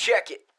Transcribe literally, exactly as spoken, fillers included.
Check it.